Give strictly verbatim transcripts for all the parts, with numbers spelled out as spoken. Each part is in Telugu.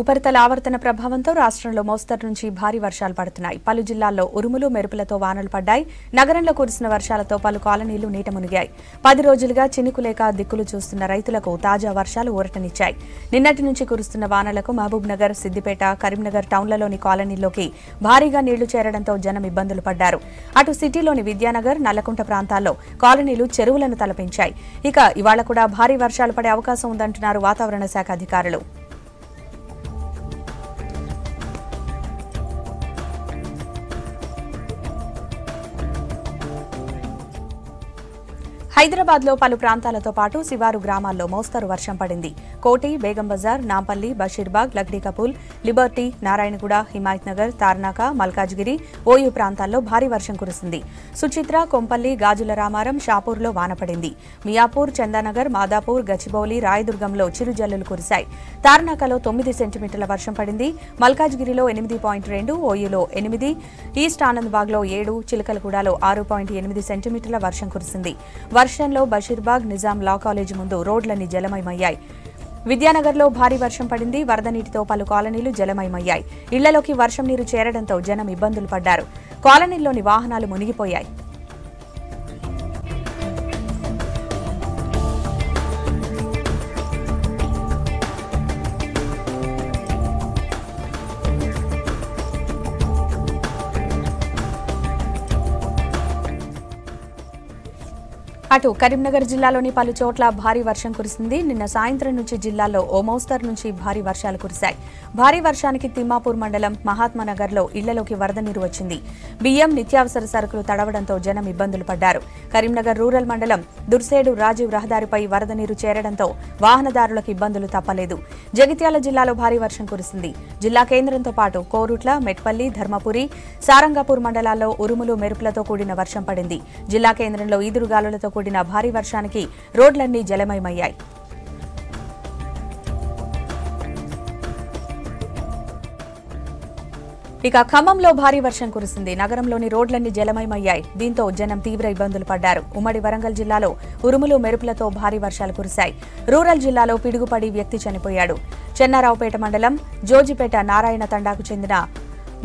ఉపరితల ఆవర్తన ప్రభావంతో రాష్ట్రంలో మోస్తరు నుంచి భారీ వర్షాలు పడుతున్నాయి. పలు జిల్లాల్లో ఉరుములు మెరుపులతో వానలు పడ్డాయి. నగరంలో కురిసిన వర్షాలతో పలు కాలనీలు నీట మునిగాయి. పది రోజులుగా చినుకులేక దిక్కులు చూస్తున్న రైతులకు తాజా వర్షాలు ఊరటనిచ్చాయి. నిన్నటి నుంచి కురుస్తున్న వానలకు మహబూబ్ నగర్, సిద్దిపేట, కరీంనగర్ టౌన్లలోని కాలనీల్లోకి భారీగా నీళ్లు చేరడంతో జనం ఇబ్బందులు పడ్డారు. అటు సిటీలోని విద్యానగర్, నల్లకుంట ప్రాంతాల్లో కాలనీలు చెరువులను తలపించాయి. ఇక ఇవాళ కూడా భారీ వర్షాలు పడే అవకాశం ఉందంటున్నారు వాతావరణ శాఖ అధికారులు. హైదరాబాద్ లో పలు ప్రాంతాలతో పాటు శివారు గ్రామాల్లో మోస్తరు వర్షం పడింది. కోటి, బేగం బజార్, నాంపల్లి, బషీర్బాగ్, లక్డీకపూల్, లిబర్టీ, నారాయణగూడ, హిమాయత్ నగర్, తార్నాక, మల్కాజ్గిరి, ఓయూ ప్రాంతాల్లో భారీ వర్షం కురిసింది. సుచిత్ర, కొంపల్లి, గాజుల రామారం, షాపూర్లో వానపడింది. మియాపూర్, చందానగర్, మాదాపూర్, గచ్చిబౌలి, రాయదుర్గంలో చిరుజల్లులు కురిశాయి. తార్నాకలో తొమ్మిది సెంటీమీటర్ల వర్షం పడింది. మల్కాజ్గిరిలో ఎనిమిది పాయింట్ రెండు, ఓయూలో ఎనిమిది, ఈస్ట్ ఆనంద్బాగ్లో ఏడు, చిలకలగూడలో ఆరు పాయింట్ ఎనిమిది సెంటీమీటర్ల వర్షం కురిసింది. వర్షంలో బషీర్బాగ్, నిజాం లా కాలేజీ ముందు రోడ్లన్నీ జలమయమయ్యాయి. విద్యానగర్లో భారీ వర్షం పడింది. వరద నీటితో పలు కాలనీలు జలమయమయ్యాయి. ఇళ్లలోకి వర్షం నీరు చేరడంతో జనం ఇబ్బందులు పడ్డారు. కాలనీల్లోని వాహనాలు మునిగిపోయాయి. అటు కరీంనగర్ జిల్లాలోని పలు చోట్ల భారీ వర్షం కురిసింది. నిన్న సాయంత్రం నుంచి జిల్లాలో ఓ మోస్తరు నుంచి భారీ వర్షాలు కురిశాయి. భారీ వర్షానికి తిమ్మాపూర్ మండలం మహాత్మానగర్లో ఇళ్లలోకి వరద నీరు వచ్చింది. బియ్యం, నిత్యావసర సరుకులు తడవడంతో జనం ఇబ్బందులు పడ్డారు. కరీంనగర్ రూరల్ మండలం దుర్సేడు రాజీవ్ రహదారిపై వరద నీరు చేరడంతో వాహనదారులకు ఇబ్బందులు తప్పలేదు. జగిత్యాల జిల్లాలో భారీ వర్షం కురిసింది. జిల్లా కేంద్రంతో పాటు కోరుట్ల, మెట్పల్లి, ధర్మపురి, సారంగాపూర్ మండలాల్లో ఉరుములు మెరుపులతో కూడిన వర్షం పడింది. జిల్లా కేంద్రంలో ఈదురుగాలులతో కూడిన భారీ వర్షానికి రోడ్లన్నీ జలమయమయ్యాయి. ఇక ఖమ్మంలో భారీ వర్షం కురిసింది. నగరంలోని రోడ్లన్నీ జలమయమయ్యాయి. దీంతో జనం తీవ్ర ఇబ్బందులు పడ్డారు. ఉమ్మడి వరంగల్ జిల్లాలో ఉరుములు మెరుపులతో భారీ వర్షాలు కురిశాయి. రూరల్ జిల్లాలో పిడుగుపడి వ్యక్తి చనిపోయాడు. చెన్నారావుపేట మండలం జోజిపేట నారాయణ తండాకు చెందిన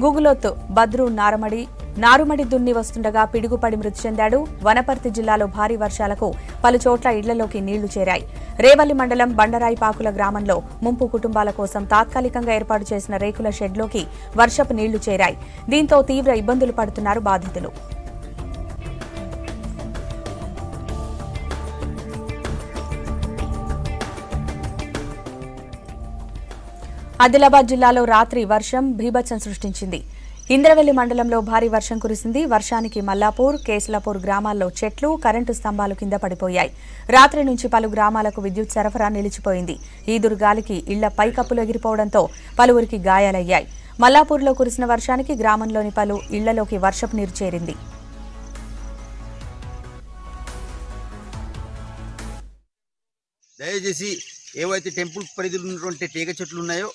గుగులోత్ బద్రు నారమడి నారుమడి దున్ని వస్తుండగా పిడుగుపడి మృతి చెందాడు. వనపర్తి జిల్లాలో భారీ వర్షాలకు పలు చోట్ల ఇళ్లలోకి నీళ్లు చేరాయి. రేవల్లి మండలం బండరాయి పాకుల గ్రామంలో ముంపు కుటుంబాల కోసం తాత్కాలికంగా ఏర్పాటు చేసిన రేకుల షెడ్లోకి వర్షపు నీళ్లు చేరాయి. దీంతో తీవ్ర ఇబ్బందులు పడుతున్నారు బాధితులు. ఆదిలాబాద్ జిల్లాలో రాత్రి వర్షం భీభత్సం సృష్టించింది. ఇంద్రవెల్లి మండలంలో భారీ వర్షం కురిసింది. వర్షానికి మల్లాపూర్, కేసులాపూర్ గ్రామాల్లో చెట్లు, కరెంటు స్తంభాలు కింద పడిపోయాయి. రాత్రి నుంచి పలు గ్రామాలకు విద్యుత్ సరఫరా నిలిచిపోయింది. ఈదురుగాలికి ఇళ్ల పైకప్పులు ఎగిరిపోవడంతో పలువురికి గాయాలయ్యాయి. మల్లాపూర్లో కురిసిన వర్షానికి గ్రామంలోని పలు ఇళ్లలోకి వర్షపు నీరు చేరింది. దయచేసి ఏవైతే టెంపుల్ పరిధిలో ఉన్నటువంటి తీగ చెట్లు ఉన్నాయో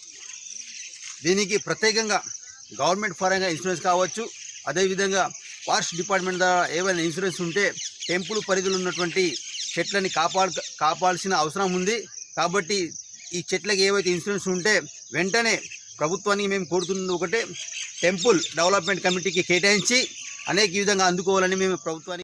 దీనికి ప్రత్యేకంగా గవర్నమెంట్ పరంగా ఇన్సూరెన్స్ కావచ్చు, అదేవిధంగా ఫారెస్ట్ డిపార్ట్మెంట్ ద్వారా ఏవైనా ఇన్సూరెన్స్ ఉంటే టెంపుల్ పరిధిలో ఉన్నటువంటి చెట్లని కాపాడు కాపాడాల్సిన అవసరం ఉంది. కాబట్టి ఈ చెట్లకి ఏవైతే ఇన్సూరెన్స్ ఉంటే వెంటనే ప్రభుత్వానికి మేము కోరుతున్నది ఒకటే, టెంపుల్ డెవలప్మెంట్ కమిటీకి కేటాయించి అనేక విధంగా అందుకోవాలని మేము ప్రభుత్వానికి